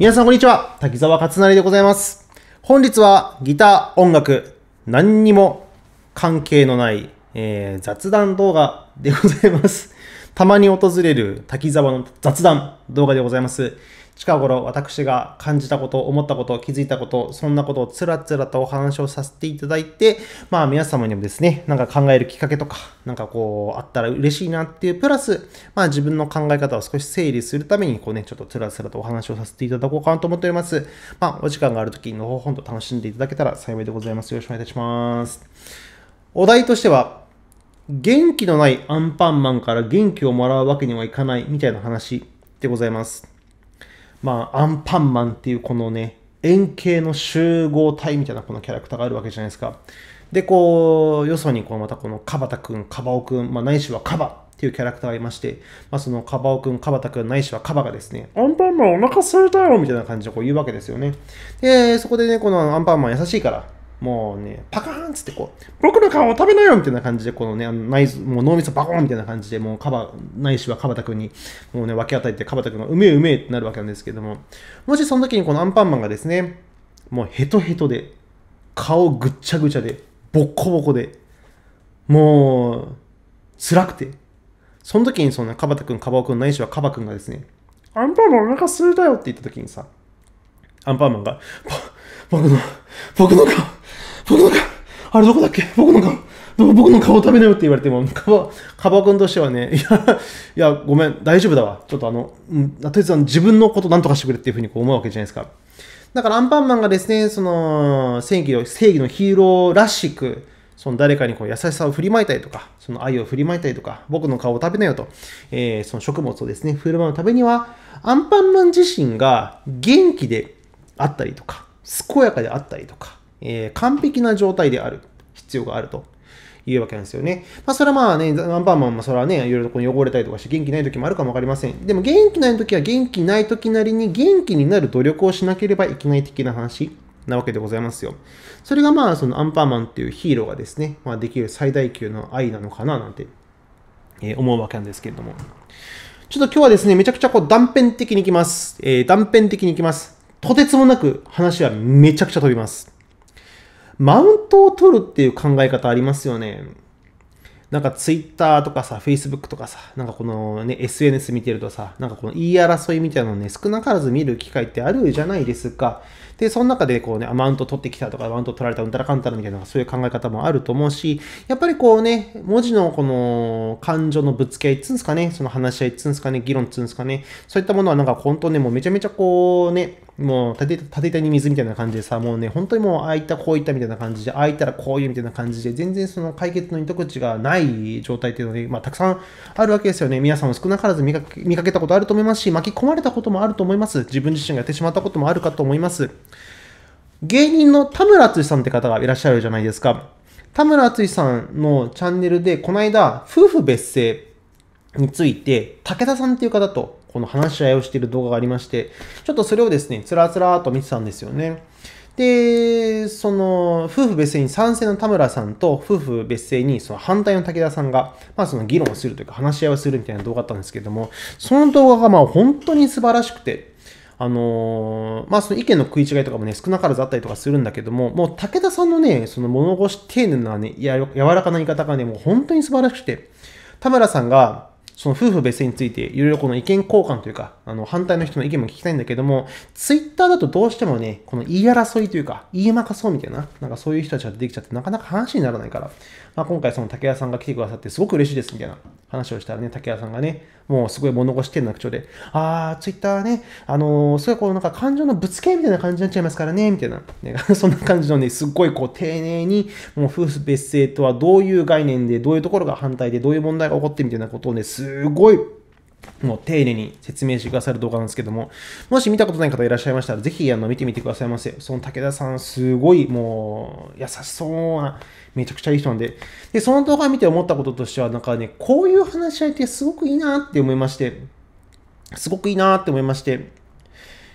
皆さんこんにちは、滝沢勝成でございます。本日はギター音楽何にも関係のない、雑談動画でございます。たまに訪れる滝沢の雑談動画でございます。近頃私が感じたこと、思ったこと、気づいたこと、そんなことをつらつらとお話をさせていただいて、まあ皆様にもですね、なんか考えるきっかけとか、なんかこうあったら嬉しいなっていうプラス、まあ自分の考え方を少し整理するためにこうね、ちょっとつらつらとお話をさせていただこうかなと思っております。まあお時間がある時のほほんと楽しんでいただけたら幸いでございます。よろしくお願いいたします。お題としては、元気のないアンパンマンから元気をもらうわけにはいかないみたいな話でございます。まあ、アンパンマンっていうこのね、円形の集合体みたいなこのキャラクターがあるわけじゃないですか。で、こう、よそにこうまたこのカバタくん、カバオくん、まあ、ないしはカバっていうキャラクターがいまして、まあ、そのカバオくん、カバタくん、ないしはカバがですね、アンパンマンお腹すいたよみたいな感じでこう言うわけですよね。で、そこでね、このアンパンマン優しいから、もうね、パカーンつってこう、僕の顔を食べなよみたいな感じで、このね、もう脳みそバコーンみたいな感じで、もうカバ、ないしはカバタ君に、もうね、分け与えて、カバタ君がうめえうめえってなるわけなんですけども、もしその時にこのアンパンマンがですね、もうヘトヘトで、顔ぐっちゃぐちゃで、ボッコボコで、もう、辛くて、その時にそのカバタ君、カバオ君、ないしはカバ君がですね、アンパンマンお腹すいたよって言った時にさ、アンパンマンが、僕の顔、僕の顔、あれどこだっけ、僕の顔食べなよって言われても、カバ君としてはね、いや、ごめん、大丈夫だわ。ちょっととりあえず自分のことなんとかしてくれっていうふうにこう思うわけじゃないですか。だからアンパンマンがですね、その、正義のヒーローらしく、その誰かにこう優しさを振りまいたりとか、その愛を振りまいたりとか、僕の顔を食べなよと、その食物をですね、振る舞うためには、アンパンマン自身が元気であったりとか、健やかであったりとか、完璧な状態である必要があるというわけなんですよね。まあ、それはまあね、アンパンマンもそれはね、いろいろこう汚れたりとかして元気ない時もあるかもわかりません。でも元気ない時は元気ない時なりに元気になる努力をしなければいけない的な話なわけでございますよ。それがまあそのアンパンマンっていうヒーローがですね、まあ、できる最大級の愛なのかななんて思うわけなんですけれども。ちょっと今日はですね、めちゃくちゃこう断片的にいきます。とてつもなく話はめちゃくちゃ飛びます。マウントを取るっていう考え方ありますよね。なんかツイッターとかさ、Facebook とかさ、なんかこのね、SNS 見てるとさ、なんかこの言い争いみたいなのね、少なからず見る機会ってあるじゃないですか。で、その中でこうね、マウント取ってきたとか、マウント取られたうんたらかんたらみたいな、そういう考え方もあると思うし、やっぱりこうね、文字のこの感情のぶつけ合いっつうんですかね、その話し合いっつうんですかね、議論っつうんですかね、そういったものはなんか本当ね、もうめちゃめちゃこうね、もう立て板に水みたいな感じでさ、もうね、本当にもうああいったこういったみたいな感じで、ああいったらこういうみたいな感じで、全然その解決の糸口がない状態っていうので、まあたくさんあるわけですよね。皆さんも少なからず見かけたことあると思いますし、巻き込まれたこともあると思います。自分自身がやってしまったこともあるかと思います。芸人の田村淳さんって方がいらっしゃるじゃないですか。田村淳さんのチャンネルで、この間、夫婦別姓について、武田さんっていう方と、この話し合いをしている動画がありまして、ちょっとそれをですね、つらつらと見てたんですよね。で、その、夫婦別姓に賛成の田村さんと、夫婦別姓にその反対の武田さんが、まあその議論をするというか、話し合いをするみたいな動画だったんですけども、その動画がまあ本当に素晴らしくて、まあその意見の食い違いとかもね、少なからずあったりとかするんだけども、もう武田さんのね、その物腰丁寧なね、柔らかな言い方がね、もう本当に素晴らしくて、田村さんが、その夫婦別姓についていろいろこの意見交換というか、反対の人の意見も聞きたいんだけども、ツイッターだとどうしてもね、この言い争いというか、言い負かそうみたいな、なんかそういう人たちが出てきちゃって、なかなか話にならないから、まあ、今回その竹谷さんが来てくださってすごく嬉しいですみたいな話をしたらね、竹谷さんがね、もうすごい物腰丁寧な口調で、ツイッターね、すごいこうなんか感情のぶつけみたいな感じになっちゃいますからね、みたいな、ね、そんな感じのね、すっごいこう丁寧に、もう夫婦別姓とはどういう概念で、どういうところが反対で、どういう問題が起こってみたいなことをね、すごいもう丁寧に説明してくださる動画なんですけども、もし見たことない方いらっしゃいましたら、ぜひ見てみてくださいませ。その武田さん、すごいもう優しそうな、めちゃくちゃいい人なんで、で、その動画見て思ったこととしては、なんかね、こういう話し合いってすごくいいなって思いまして、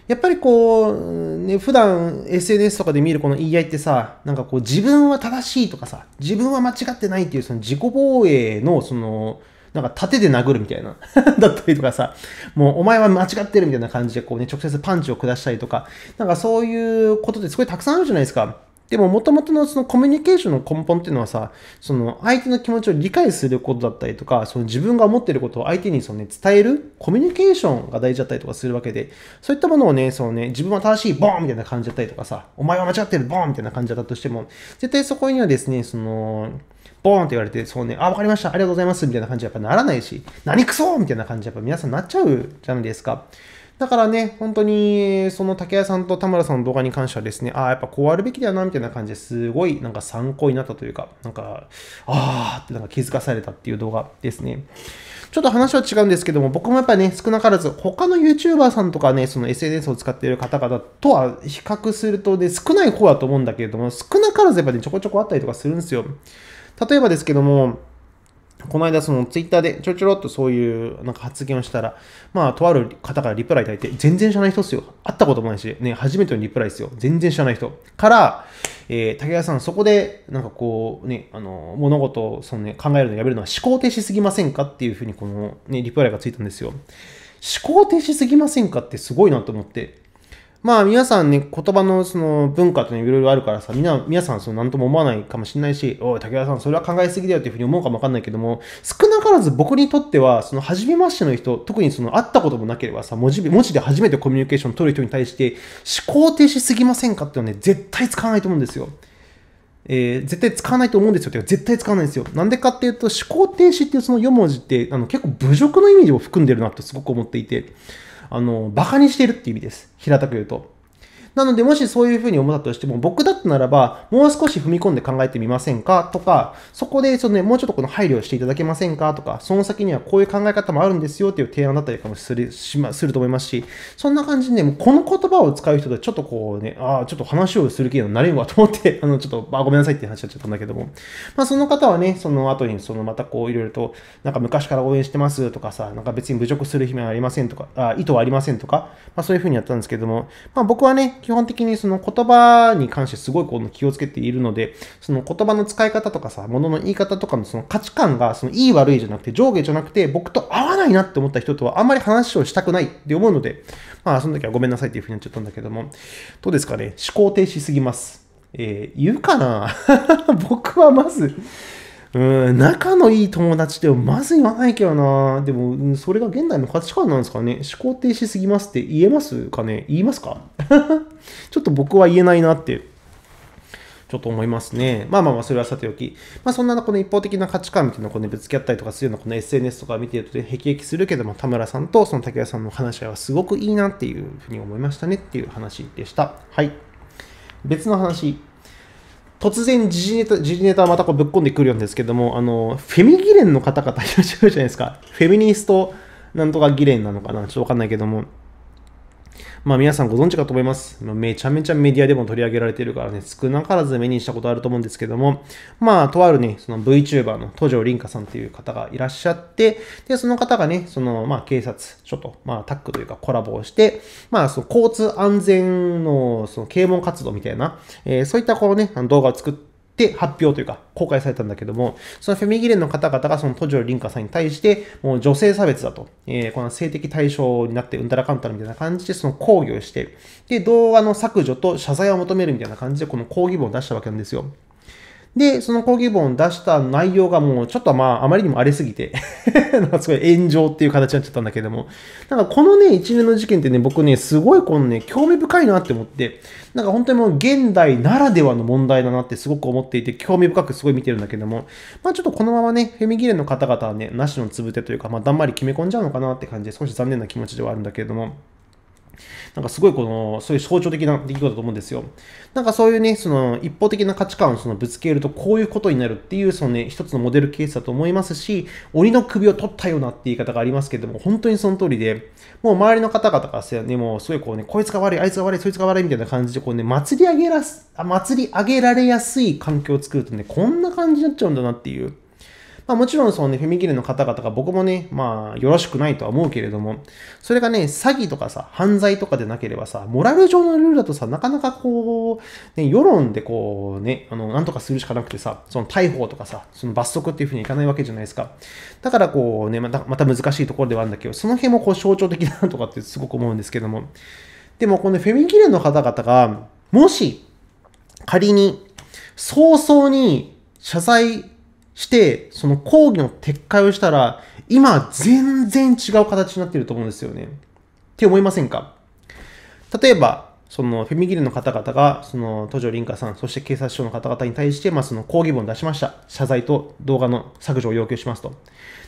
やっぱりこう、ね、普段 SNS とかで見るこの言い合いってさ、なんかこう自分は正しいとかさ、自分は間違ってないっていうその自己防衛のその、なんか盾で殴るみたいなだったりとかさ、もうお前は間違ってるみたいな感じでこうね、直接パンチを下したりとか、なんかそういうことですごいたくさんあるじゃないですか。でも元々のそのコミュニケーションの根本っていうのはさ、その相手の気持ちを理解することだったりとか、その自分が思っていることを相手にその、ね、伝えるコミュニケーションが大事だったりとかするわけで、そういったものをね、そのね、自分は正しいボーンみたいな感じだったりとかさ、お前は間違ってるボーンみたいな感じだったとしても、絶対そこにはですね、そのボーンって言われて、そうね、あ、わかりました、ありがとうございますみたいな感じはやっぱならないし、何くそみたいな感じはやっぱ皆さんなっちゃうじゃないですか。だからね、本当に、その竹谷さんと田村さんの動画に関してはですね、ああ、やっぱこうあるべきだよな、みたいな感じですごい、なんか参考になったというか、なんか、ああってなんか気づかされたっていう動画ですね。ちょっと話は違うんですけども、僕もやっぱね、少なからず、他の YouTuber さんとかね、その SNS を使っている方々とは比較するとね、少ない方だと思うんだけれども、少なからずやっぱね、ちょこちょこあったりとかするんですよ。例えばですけども、この間、そのツイッターでちょちょろっとそういうなんか発言をしたら、まあ、とある方からリプライいただいて、全然知らない人っすよ。会ったこともないし、ね、初めてのリプライですよ。全然知らない人から、竹谷さん、そこで、なんかこう、ね、物事をその、ね、考えるのやめるのは思考停止すぎませんかっていうふうに、この、ね、リプライがついたんですよ。思考停止すぎませんかってすごいなと思って。まあ皆さんね、言葉のその文化っていろいろあるからさ、皆さんその何とも思わないかもしれないし、おい、竹谷さん、それは考えすぎだよっていうふうに思うかもわかんないけども、少なからず僕にとっては、その初めましての人、特にその会ったこともなければさ、文字で初めてコミュニケーションを取る人に対して、思考停止すぎませんかっていうのはね、絶対使わないと思うんですよ。絶対使わないと思うんですよっていうか、絶対使わないんですよ。なんでかっていうと、思考停止っていうその4文字って、結構侮辱の意味を含んでるなとすごく思っていて、バカにしてるっていう意味です。平たく言うと。なので、もしそういうふうに思ったとしても、僕だったならば、もう少し踏み込んで考えてみませんかとか、そこで、もうちょっとこの配慮をしていただけませんかとか、その先にはこういう考え方もあるんですよっていう提案だったりかもすると思いますし、そんな感じでね、もうこの言葉を使う人とちょっとこうね、ああ、ちょっと話をする気になれるわと思って、ちょっと、ごめんなさいって話になっちゃったんだけども、まあ、その方はね、その後に、またこう、いろいろと、なんか昔から応援してますとかさ、なんか別に侮辱する意味はありませんとか、意図はありませんとか、まあ、そういうふうにやったんですけども、まあ、僕はね、基本的にその言葉に関してすごいこう気をつけているので、その言葉の使い方とかさ、物の言い方とかのその価値観がそのいい悪いじゃなくて、上下じゃなくて、僕と合わないなって思った人とはあんまり話をしたくないって思うので、まあその時はごめんなさいっていうふうになっちゃったんだけども、どうですかね、思考停止すぎます。言うかな僕はまず、仲のいい友達でもまず言わないけどな。でも、それが現代の価値観なんですかね。思考停止すぎますって言えますかね？言いますかちょっと僕は言えないなって。ちょっと思いますね。まあ、それはさておき。まあ、そんなこの一方的な価値観みたいなのをぶつけ合ったりとかするような、この SNS とか見てると、ね、辟易するけども、田村さんとその竹谷さんの話し合いはすごくいいなっていうふうに思いましたねっていう話でした。はい。別の話。突然時事ネタはまたこうぶっ込んでくるようんですけども、フェミ議連の方々いらっしゃるじゃないですか。フェミニストなんとか議連なのかな、ちょっとわかんないけども。まあ皆さんご存知かと思います。めちゃめちゃメディアでも取り上げられているからね、少なからず目にしたことあると思うんですけども、まあとあるね、その VTuber の東條凛香さんという方がいらっしゃって、で、その方がね、まあ警察署と、まあタッグというかコラボをして、まあその交通安全のその啓蒙活動みたいな、そういったこうね、動画を作って、で、発表というか、公開されたんだけども、そのフェミ議連の方々がその東條凛香さんに対して、もう女性差別だと、この性的対象になってうんたらかんたらみたいな感じで、その抗議をして、で、動画の削除と謝罪を求めるみたいな感じで、この抗議文を出したわけなんですよ。で、その抗議文を出した内容がもう、ちょっとまあ、あまりにも荒れすぎて、なんかすごい炎上っていう形になっちゃったんだけども、なんかこのね、一連の事件ってね、僕ね、すごいこのね、興味深いなって思って、なんか本当にもう現代ならではの問題だなってすごく思っていて、興味深くすごい見てるんだけども、まあちょっとこのままね、フェミ議連の方々はね、なしのつぶてというか、まあだんまり決め込んじゃうのかなって感じで、少し残念な気持ちではあるんだけれども、なんかすごいこの、そういう象徴的な出来事だと思うんですよ。なんかそういうね、その一方的な価値観をそのぶつけるとこういうことになるっていう、そのね、一つのモデルケースだと思いますし、鬼の首を取ったようなって言い方がありますけれども、本当にその通りで、もう周りの方々がね、もうすごいこうね、こいつが悪い、あいつが悪い、そいつが悪いみたいな感じで、こうね、祭り上げられやすい環境を作るとね、こんな感じになっちゃうんだなっていう。まあ、もちろんそのね、フェミキルの方々が僕もね、まあ、よろしくないとは思うけれども、それがね、詐欺とかさ、犯罪とかでなければさ、モラル上のルールだとさ、なかなかこう、ね、世論でこうね、なんとかするしかなくてさ、その逮捕とかさ、その罰則っていうふうにいかないわけじゃないですか。だからこうね、また難しいところではあるんだけど、その辺もこう象徴的だなとかってすごく思うんですけども、でもこのフェミキルの方々が、もし、仮に、早々に謝罪して、その抗議の撤回をしたら、今、全然違う形になっていると思うんですよね。って思いませんか？例えば、そのフェミキルの方々が、その東條凛香さん、そして警察庁の方々に対して、まあ、その抗議文を出しました。謝罪と動画の削除を要求しますと。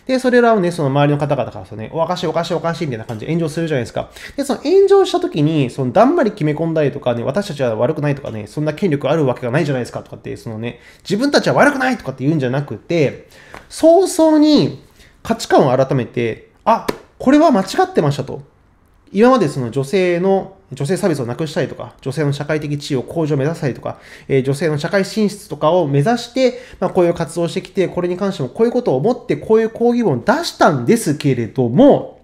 で、それらをね、その周りの方々からね、おかしいおかしいおかしいみたいな感じで炎上するじゃないですか。で、その炎上した時に、そのだんまり決め込んだりとかね、私たちは悪くないとかね、そんな権力あるわけがないじゃないですかとかって、そのね、自分たちは悪くないとかって言うんじゃなくて、早々に価値観を改めて、あ、これは間違ってましたと。今までその女性差別をなくしたりとか、女性の社会的地位を向上を目指したりとか、女性の社会進出とかを目指して、まあ、こういう活動をしてきて、これに関してもこういうことを思って、こういう抗議文を出したんですけれども、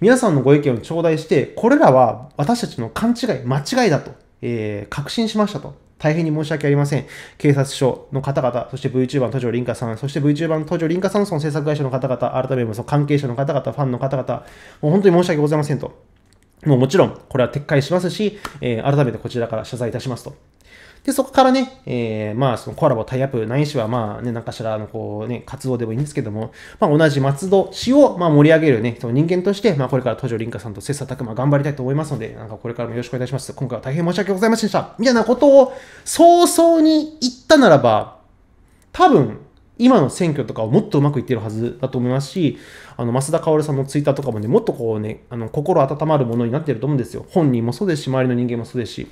皆さんのご意見を頂戴して、これらは私たちの勘違い、間違いだと、確信しましたと。大変に申し訳ありません。警察署の方々、そして VTuber の東條凛香さん、そして VTuber の東條凛香さんのその制作会社の方々、改めてその関係者の方々、ファンの方々、もう本当に申し訳ございませんと。もちろん、これは撤回しますし、改めてこちらから謝罪いたしますと。で、そこからね、まあ、そのコラボ、タイアップ、ないしは、まあね、なんかしらのこうね、活動でもいいんですけども、まあ、同じ松戸市を、まあ、盛り上げるね、その人間として、まあ、これから東條凛香さんと切磋琢磨頑張りたいと思いますので、なんかこれからもよろしくお願いします。今回は大変申し訳ございませんでした。みたいなことを早々に言ったならば、多分、今の選挙とかをもっとうまくいってるはずだと思いますし、増田薫さんのツイッターとかもね、もっとこうね、心温まるものになってると思うんですよ。本人もそうですし、周りの人間もそうですし。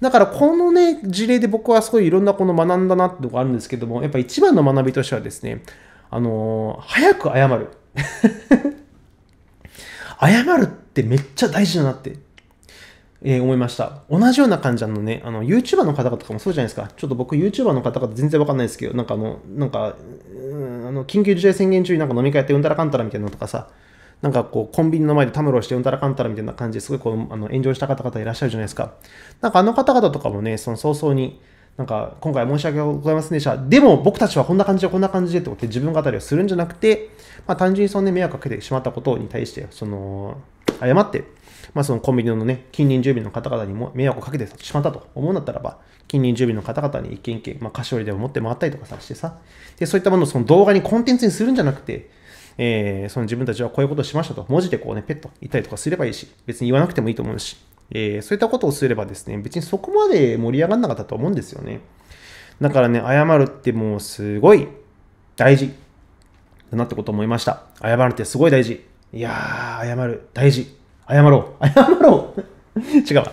だから、このね、事例で僕はすごいいろんなこの学んだなってとこあるんですけども、やっぱ一番の学びとしてはですね、早く謝る。謝るってめっちゃ大事だなって。思いました。同じような感じのね、YouTuber の方々とかもそうじゃないですか。ちょっと僕 YouTuber の方々全然わかんないですけど、なんか緊急事態宣言中になんか飲み会やってうんたらかんたらみたいなのとかさ、なんかこう、コンビニの前でたむろしてうんたらかんたらみたいな感じですごいこう、炎上した方々いらっしゃるじゃないですか。なんかあの方々とかもね、その早々に、なんか今回申し訳ございませんでした。でも僕たちはこんな感じでこんな感じでって思って自分語りをするんじゃなくて、まあ単純にそのね、迷惑かけてしまったことに対して、謝って、まあそのコンビニのね、近隣住民の方々にも迷惑をかけてしまったと思うんだったらば、近隣住民の方々に一軒一軒、まあ菓子折りでも持って回ったりとかさしてさ、で、そういったものをその動画にコンテンツにするんじゃなくて、その自分たちはこういうことをしましたと、文字でこうね、ペッと言ったりとかすればいいし、別に言わなくてもいいと思うし、そういったことをすればですね、別にそこまで盛り上がらなかったと思うんですよね。だからね、謝るってもうすごい大事だなってことを思いました。謝るってすごい大事。いやー、謝る、大事。謝ろう。謝ろう。違うわ、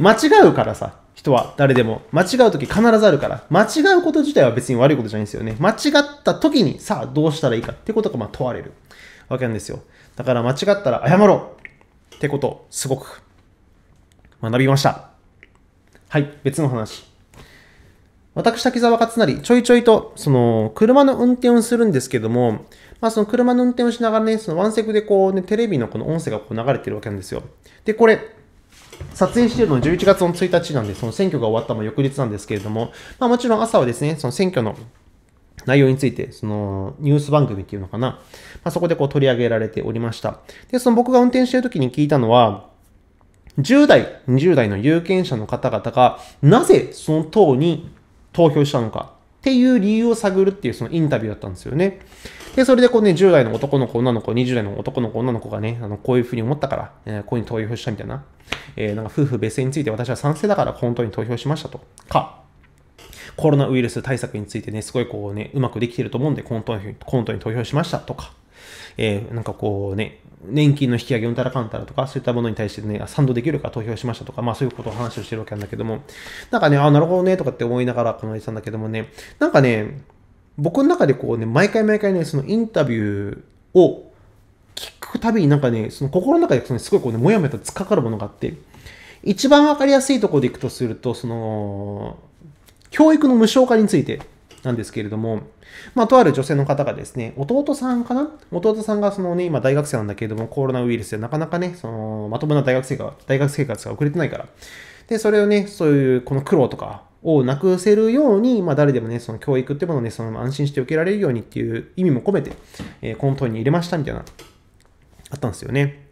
間違うからさ、人は誰でも。間違うとき必ずあるから。間違うこと自体は別に悪いことじゃないんですよね。間違ったときに、さあどうしたらいいかってことがまあ問われるわけなんですよ。だから間違ったら謝ろうってことをすごく学びました。はい、別の話。私、滝沢勝成、ちょいちょいと、その、車の運転をするんですけども、まあ、その車の運転をしながらね、そのワンセグでこうね、テレビのこの音声がこう流れてるわけなんですよ。で、これ、撮影しているのは11月の1日なんで、その選挙が終わったのも翌日なんですけれども、まあ、もちろん朝はですね、その選挙の内容について、その、ニュース番組っていうのかな、まあ、そこでこう取り上げられておりました。で、その僕が運転している時に聞いたのは、10代、20代の有権者の方々が、なぜその党に投票したのかっていう理由を探るっていうそのインタビューだったんですよね。で、それでこうね、10代の男の子、女の子、20代の男の子、女の子がね、こういうふうに思ったから、こういうふうに投票したみたいな。なんか夫婦別姓について私は賛成だから本当に投票しましたと。か、コロナウイルス対策についてね、すごいこうね、うまくできてると思うんで、本当に投票しましたとか。なんかこうね、年金の引き上げうんたらかんたらとか、そういったものに対してね、賛同できるから投票しましたとか、まあそういうことを話をしてるわけなんだけども、なんかね、あ、なるほどね、とかって思いながらこの言ってたんだけどもね、なんかね、僕の中でこうね、毎回ね、そのインタビューを聞くたびになんかね、その心の中ですごいこうね、もやもやと突っかかるものがあって、一番わかりやすいところでいくとすると、その、教育の無償化について、なんですけれども、まあ、とある女性の方がですね、弟さんかな、弟さんがその、ね、今大学生なんだけれども、コロナウイルスでなかなかね、そのまともな大学生活が遅れてないから、でそれをね、そういうこの苦労とかをなくせるように、まあ、誰でもね、その教育ってものをね、その安心して受けられるようにっていう意味も込めて、この問いに入れましたみたいな、あったんですよね。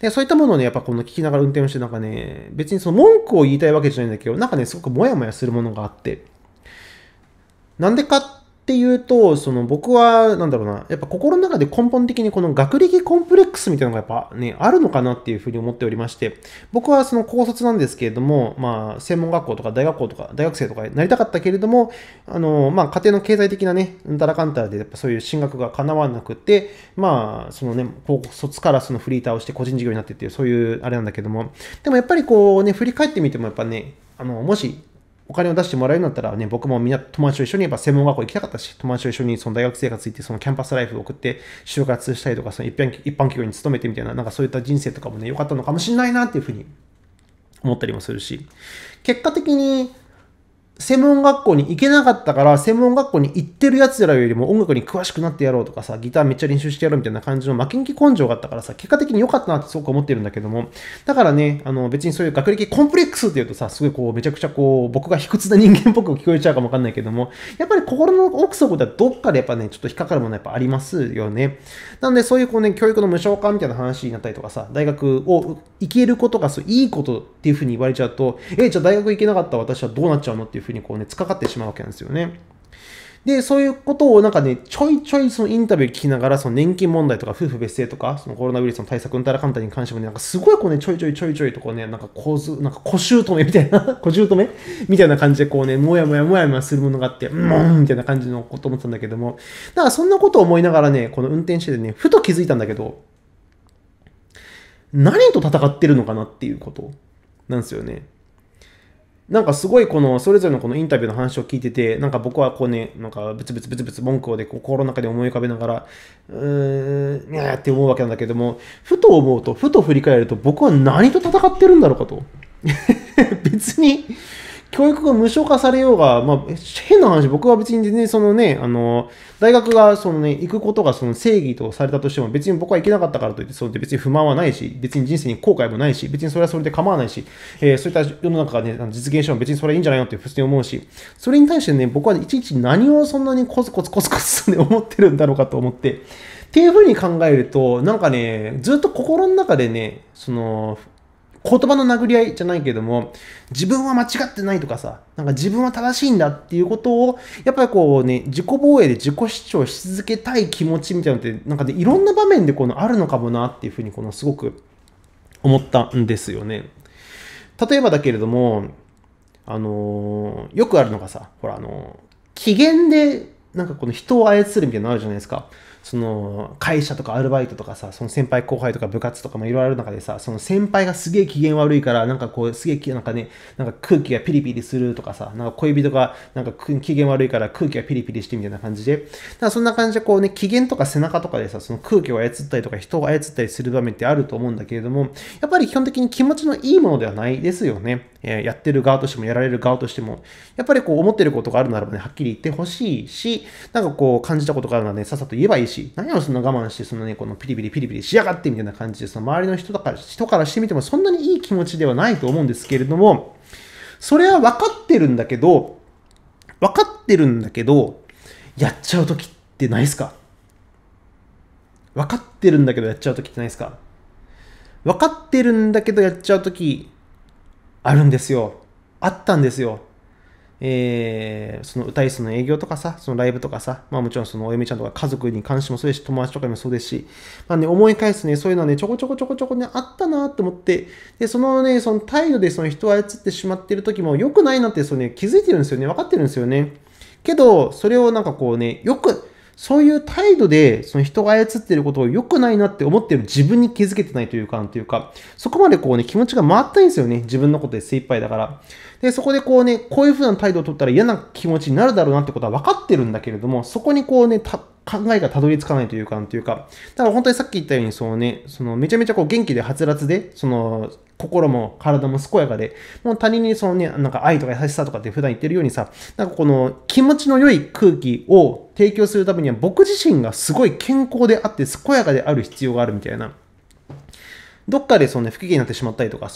でそういったものをね、やっぱこの聞きながら運転をして、なんかね、別にその文句を言いたいわけじゃないんだけど、なんかね、すごくモヤモヤするものがあって、なんでかっていうと、その僕は、なんだろうな、やっぱ心の中で根本的にこの学歴コンプレックスみたいなのがやっぱね、あるのかなっていうふうに思っておりまして、僕はその高卒なんですけれども、まあ、専門学校とか大学生とかになりたかったけれども、まあ、家庭の経済的なね、うんたらかんたらで、やっぱそういう進学が叶わなくて、まあ、そのね、高卒からそのフリーターをして個人事業になってっていう、そういうあれなんだけども、でもやっぱりこうね、振り返ってみてもやっぱね、もし、お金を出してもらえるんだったらね、僕もみんな友達と一緒にやっぱ専門学校行きたかったし、友達と一緒にその大学生活行って、そのキャンパスライフを送って、就活したりとか、その一般企業に勤めてみたいな、なんかそういった人生とかもね、良かったのかもしれないなっていうふうに思ったりもするし、結果的に専門学校に行けなかったから、専門学校に行ってるやつらよりも音楽に詳しくなってやろうとかさ、ギターめっちゃ練習してやろうみたいな感じの負けん気根性があったからさ、結果的に良かったなってすごく思ってるんだけども、だからね、別にそういう学歴コンプレックスっていうとさ、すごいこう、めちゃくちゃこう、僕が卑屈な人間っぽく聞こえちゃうかもわかんないけども、やっぱり心の奥底ではどっかでやっぱね、ちょっと引っかかるものはやっぱありますよね。なんでそういうこうね、教育の無償化みたいな話になったりとかさ、大学を行けることがそういいことっていうふうに言われちゃうと、じゃあ大学行けなかった私はどうなっちゃうのっていうふうにこうね、つかかってしまうわけなんですよね。で、そういうことをなんかね、ちょいちょいそのインタビュー聞きながら、その年金問題とか夫婦別姓とか、そのコロナウイルスの対策うんたらかんたに関してもね、なんかすごいこうね、ちょいとこうね、なんか小姑止めみたいな感じでこうね、もやもやするものがあって、みたいな感じのこと思ってたんだけども、だからそんなことを思いながらね、この運転しててね、ふと気づいたんだけど、何と戦ってるのかなっていうことなんですよね。なんかすごいこのそれぞれのこのインタビューの話を聞いてて、なんか僕はこうね、なんかブツブツ文句をで心の中で思い浮かべながら、いやーって思うわけなんだけども、ふと振り返ると、僕は何と戦ってるんだろうかと。別に、教育が無償化されようが、まあ、変な話、僕は別に全然そのね、大学がそのね、行くことがその正義とされたとしても、別に僕は行けなかったからといって、それで別に不満はないし、別に人生に後悔もないし、別にそれはそれで構わないし、そういった世の中がね、実現しても別にそれはいいんじゃないのって普通に思うし、それに対してね、僕はいちいち何をそんなにコツコツ思ってるんだろうかと思って、っていうふうに考えると、なんかね、ずっと心の中でね、その、言葉の殴り合いじゃないけども、自分は間違ってないとかさ、なんか自分は正しいんだっていうことを、やっぱりこうね、自己防衛で自己主張し続けたい気持ちみたいなのって、なんかね、いろんな場面でこのあるのかもなっていうふうに、このすごく思ったんですよね。例えばだけれども、よくあるのがさ、ほら、機嫌で、なんかこの人を操るみたいなのあるじゃないですか。その会社とかアルバイトとかさ、その先輩後輩とか部活とかもいろいろある中でさ、その先輩がすげえ機嫌悪いから、なんかこう、すげえなんかね、なんか空気がピリピリするとかさ、なんか恋人がなんか機嫌悪いから空気がピリピリしてみたいな感じで、だからそんな感じでこうね、機嫌とか背中とかでさ、その空気を操ったりとか人を操ったりする場面ってあると思うんだけれども、やっぱり基本的に気持ちのいいものではないですよね。やってる側としてもやられる側としても、やっぱりこう思ってることがあるならばね、はっきり言ってほしいし、なんかこう感じたことがあるならね、さっさと言えばいいし、何をそんな我慢して、そのね、このピリピリしやがってみたいな感じで、その周りの人からしてみてもそんなにいい気持ちではないと思うんですけれども、それは分かってるんだけど、やっちゃうときってないですか？分かってるんだけどやっちゃうとき、あるんですよ。あったんですよ。その歌い手の営業とかさ、そのライブとかさ、まあもちろんそのお嫁ちゃんとか家族に関してもそうですし、友達とかにもそうですし、まあね、思い返すね、そういうのはね、ちょこちょこね、あったなと思って、で、そのね、その態度でその人を操ってしまっている時も良くないなって、そのね、気づいてるんですよね、分かってるんですよね。けど、それをなんかこうね、よく、そういう態度で、その人が操っていることを良くないなって思っている自分に気づけてないというか、そこまでこうね、気持ちが回ったんですよね。自分のことで精一杯だから。で、そこでこうね、こういう風な態度を取ったら嫌な気持ちになるだろうなってことは分かってるんだけれども、そこにこうね、考えがたどり着かないというか、だから本当にさっき言ったように、めちゃめちゃこう元気ではつらつで、心も体も健やかで、もう他人になんか愛とか優しさとかって普段言ってるようにさ、なんかこの気持ちの良い空気を提供するためには、僕自身がすごい健康であって健やかである必要があるみたいな。どっかで不機嫌になってしまったりとか、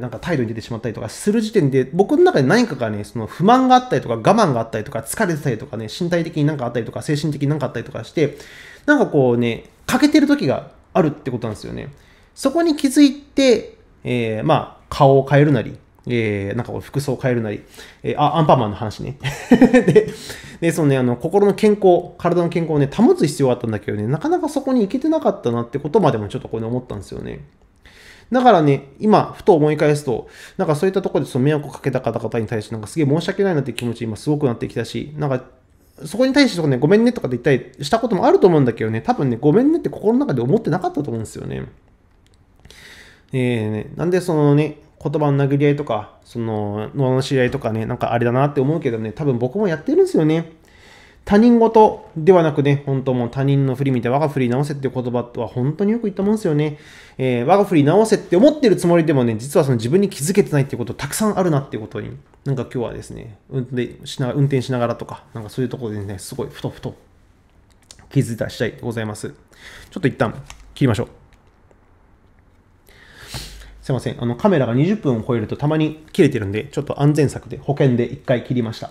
なんか態度に出てしまったりとかする時点で、僕の中で何かがね、不満があったりとか、我慢があったりとか、疲れてたりとかね、身体的に何かあったりとか、精神的に何かあったりとかして、なんかこうね、欠けてる時があるってことなんですよね。そこに気づいて、まあ、顔を変えるなり、なんか服装を変えるなり、アンパンマンの話ね。で、心の健康、体の健康をね、保つ必要があったんだけどね、なかなかそこに行けてなかったなってことまでもちょっとこれ思ったんですよね。だからね、今、ふと思い返すと、なんかそういったところで迷惑をかけた方々に対して、なんかすげえ申し訳ないなって気持ち今すごくなってきたし、なんか、そこに対してね、ごめんねとかって言ったりしたこともあると思うんだけどね、多分ね、ごめんねって心の中で思ってなかったと思うんですよね。なんで言葉の殴り合いとか、罵り合いとかね、なんかあれだなって思うけどね、多分僕もやってるんですよね。他人事ではなくね、本当もう他人の振り見て我が振り直せっていう言葉とは本当によく言ったもんですよね。我が振り直せって思ってるつもりでもね、実は自分に気づけてないっていうことたくさんあるなっていうことに、なんか今日はですね、運転しながらとか、なんかそういうところでね、すごいふと気づいた次第でございます。ちょっと一旦切りましょう。すいません。カメラが20分を超えるとたまに切れてるんで、ちょっと安全策で保険で1回切りました。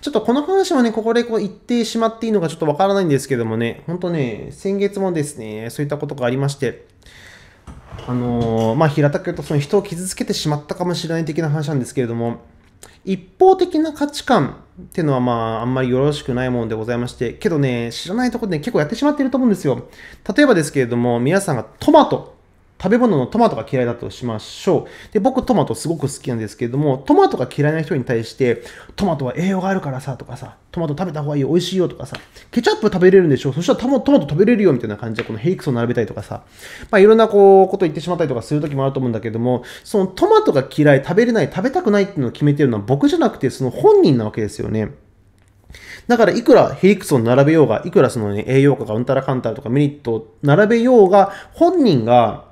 ちょっとこの話はね、ここでこう言ってしまっていいのかちょっとわからないんですけどもね、ほんとね、先月もですね、そういったことがありまして、まあ、平たく言うと人を傷つけてしまったかもしれない的な話なんですけれども、一方的な価値観っていうのはまあ、あんまりよろしくないものでございまして、けどね、知らないところでね、結構やってしまっていると思うんですよ。例えばですけれども、皆さんが食べ物のトマトが嫌いだとしましょう。で、僕トマトすごく好きなんですけれども、トマトが嫌いな人に対して、トマトは栄養があるからさ、とかさ、トマト食べた方がいいよ、美味しいよとかさ、ケチャップ食べれるんでしょ、そしたらトマト食べれるよみたいな感じで、このヘリクスを並べたりとかさ、まあいろんなこと言ってしまったりとかするときもあると思うんだけども、そのトマトが嫌い、食べれない、食べたくないっていうのを決めてるのは僕じゃなくて、その本人なわけですよね。だから、いくらヘリクスを並べようが、いくら栄養価がうんたらかんたらとかメリットを並べようが、本人が、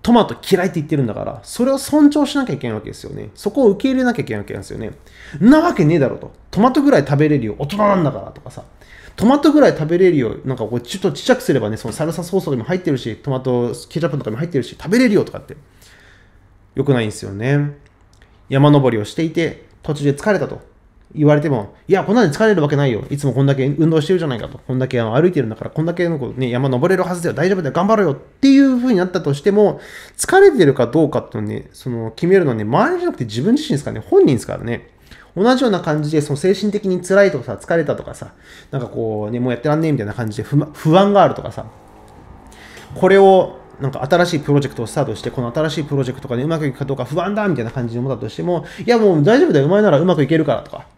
トマト嫌いって言ってるんだから、それを尊重しなきゃいけないわけですよね。そこを受け入れなきゃいけないわけなんですよね。なわけねえだろと。トマトぐらい食べれるよ。大人なんだからとかさ。トマトぐらい食べれるよ。なんかちょっとちっちゃくすればね、サルサソースとかにも入ってるし、トマトケチャップとかにも入ってるし、食べれるよとかって。よくないんですよね。山登りをしていて、途中で疲れたと言われても、いや、こんなに疲れるわけないよ。いつもこんだけ運動してるじゃないかと。こんだけ歩いてるんだから、こんだけのね、山登れるはずだよ。大丈夫だよ。頑張ろうよ。っていう風になったとしても、疲れてるかどうかっていうのをね、決めるのはね、周りじゃなくて自分自身ですからね、本人ですからね。同じような感じで、精神的に辛いとかさ、疲れたとかさ、なんかもうやってらんねえみたいな感じで不安があるとかさ、これを、なんか新しいプロジェクトをスタートして、この新しいプロジェクトがね、うまくいくかどうか不安だみたいな感じで思ったとしても、いやもう大丈夫だよ、お前ならうまくいけるからとか。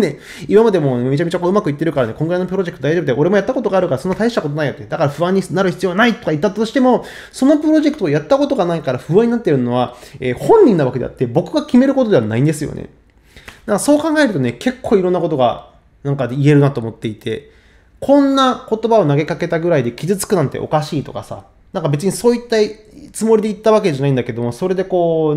ね、今までもめちゃめちゃうまくいってるからね、こんぐらいのプロジェクト大丈夫だよ、俺もやったことがあるからそんな大したことないよって、だから不安になる必要はないとか言ったとしても、そのプロジェクトをやったことがないから不安になってるのは、本人なわけであって、僕が決めることではないんですよね。だからそう考えるとね、結構いろんなことがなんか言えるなと思っていて、こんな言葉を投げかけたぐらいで傷つくなんておかしいとかさ、なんか別にそういったつもりで言ったわけじゃないんだけども、それで悲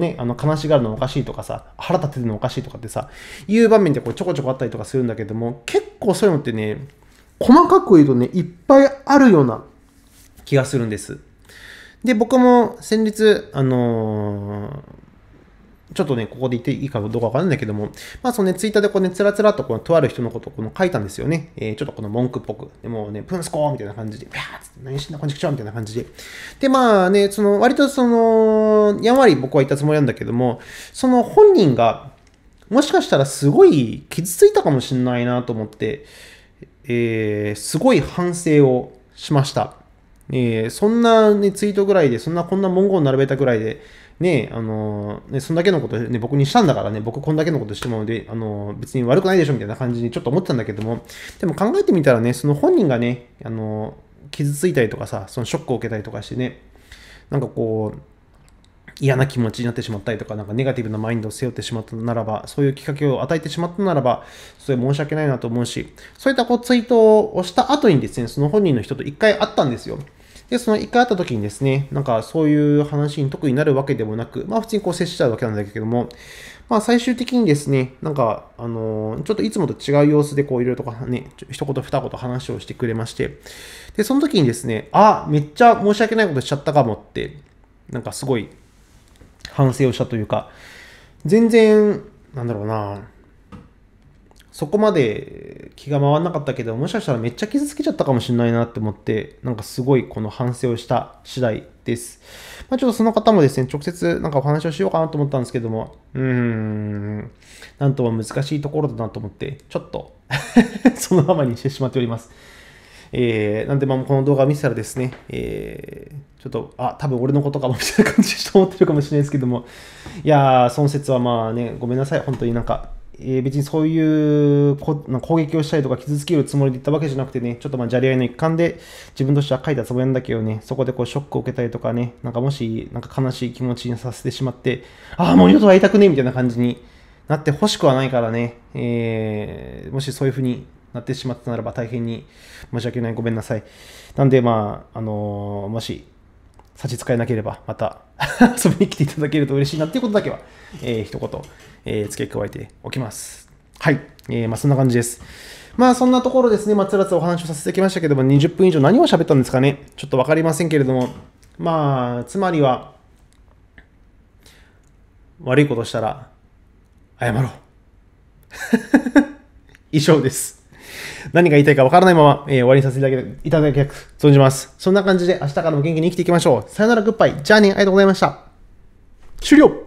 しがるのおかしいとかさ、腹立てるのおかしいとかってさ、いう場面でちょこちょこあったりとかするんだけども、結構そういうのってね、細かく言うとね、いっぱいあるような気がするんです。で、僕も先日、ちょっとね、ここで言っていいかどうかわからないんだけども、まあツイッターでつらつらととある人のことを書いたんですよね。ちょっと文句っぽく。でもね、プンスコーみたいな感じで、ビャーッつって、何してんだ、こんにちはみたいな感じで。で、まあね、割とやんわり僕は言ったつもりなんだけども、本人が、もしかしたらすごい傷ついたかもしれないなと思って、すごい反省をしました。そんな、ね、ツイートぐらいで、こんな文言を並べたぐらいで、ねえ、そんだけのことね、僕にしたんだからね、僕こんだけのことしてもで、別に悪くないでしょみたいな感じにちょっと思ってたんだけども、でも考えてみたらね、本人がね、傷ついたりとかさ、ショックを受けたりとかしてね、なんか嫌な気持ちになってしまったりとか、なんかネガティブなマインドを背負ってしまったならば、そういうきっかけを与えてしまったならば、それ申し訳ないなと思うし、そういったこうツイートをした後にですね、その本人の人と一回会ったんですよ。で、その一回会った時にですね、なんかそういう話に特になるわけでもなく、まあ普通にこう接しちゃうわけなんだけども、まあ最終的にですね、なんか、ちょっといつもと違う様子でこういろいろとね、一言二言話をしてくれまして、で、その時にですね、あ、めっちゃ申し訳ないことしちゃったかもって、なんかすごい反省をしたというか、全然、なんだろうな、そこまで気が回らなかったけど、もしかしたらめっちゃ傷つけちゃったかもしれないなって思って、なんかすごいこの反省をした次第です。まあ、ちょっとその方もですね、直接なんかお話をしようかなと思ったんですけども、なんとも難しいところだなと思って、ちょっと、そのままにしてしまっております。なんで、まあこの動画を見てたらですね、ちょっと、あ、多分俺のことかもみたいな感じで思ってるかもしれないですけども、いやー、その説はまあね、ごめんなさい、本当になんか、別にそういう攻撃をしたりとか傷つけるつもりで言ったわけじゃなくてね、ちょっとまあじゃれ合いの一環で自分としては書いたつもりなんだけどね、そこでこうショックを受けたりとかね、なんかもしなんか悲しい気持ちにさせてしまって、ああ、もう二度と会いたくねみたいな感じになってほしくはないからね、もしそういう風になってしまったならば大変に申し訳ない、ごめんなさい。なんでまあ、もし差し支えなければ、また遊びに来ていただけると嬉しいなっていうことだけは、一言、付け加えておきます。はい。まあ、そんな感じです。まあ、そんなところですね、まあ、つらつお話をさせてきましたけども、20分以上何を喋ったんですかね。ちょっとわかりませんけれども、まあ、つまりは、悪いことしたら、謝ろう。以上です。何が言いたいか分からないまま、終わりにさせていただきたく存じます。そんな感じで明日からも元気に生きていきましょう。さよなら、グッバイ。じゃあね、ありがとうございました。終了。